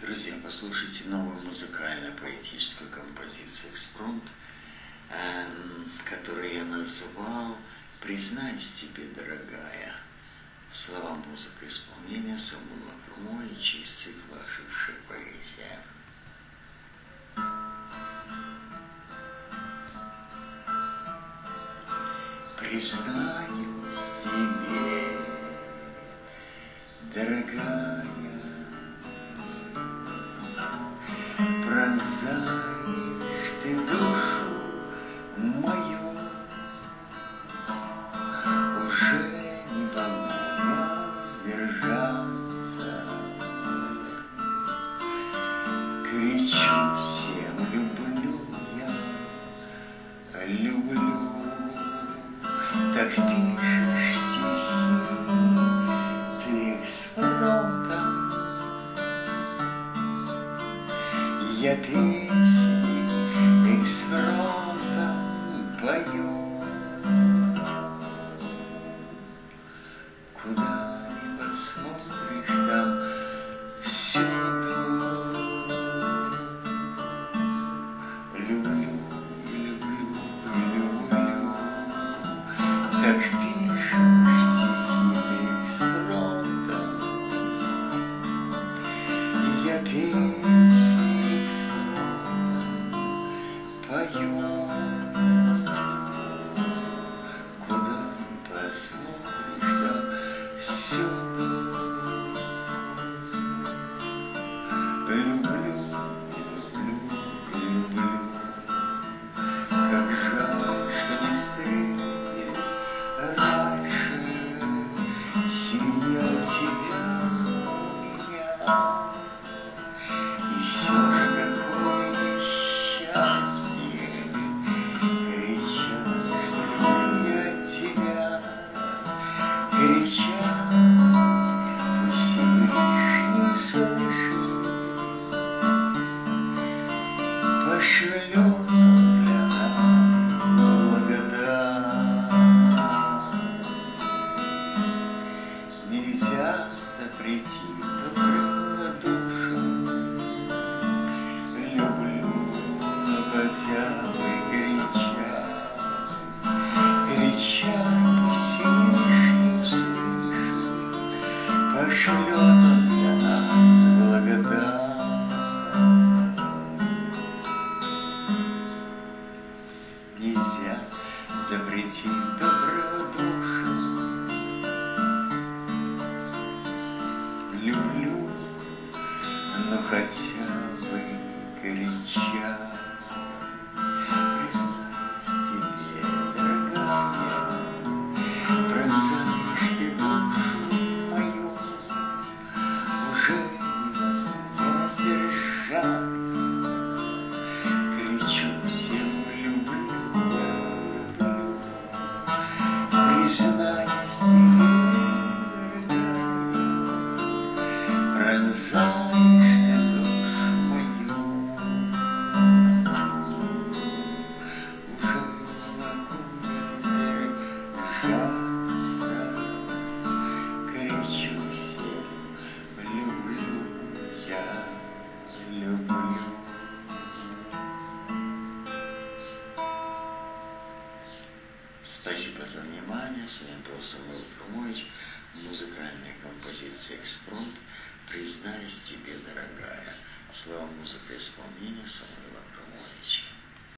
Друзья, послушайте новую музыкально-поэтическую композицию «Экспромт», которую я назвал «Признаюсь тебе, дорогая». Слова, музыка, исполнение Самуила Фрумовича из цикла «Ожившая поэзия». Признаюсь тебе, дорогая, прозаешь ты душу мою, уже не могу сдержаться, кричу всем: люблю я, люблю. Так пишешь стихи, ты их слал там. Я песни экспромтом пою, куда ни посмотришь, там всюду люблю, люблю, люблю. Так пишешь стихи экспромтом, я песни пою, куда ни посмотришь, там всюду люблю, люблю, люблю. Как жаль, что не встретили раньше, семья тебя, меня, и все же какое несчастье. Кричать, пусть Всевышний услышит, пошлет для нас благодать. Нельзя запретить доброго душу, люблю, но хотя бы кричать, кричать, пусть Всевышний пошлет он для нас благодать. Нельзя запретить доброго душу, люблю, но хотя бы кричать. Признаюсь тебе, дорогая, пронзаешь ты душу мою, уже не могу сдержаться, кричу всем: люблю я, люблю. Спасибо за внимание. С вами был Самуил Фрумович. Музыкальная композиция «Экспромт». Признаюсь тебе, дорогая. Слова, музыка, исполнение Самуила.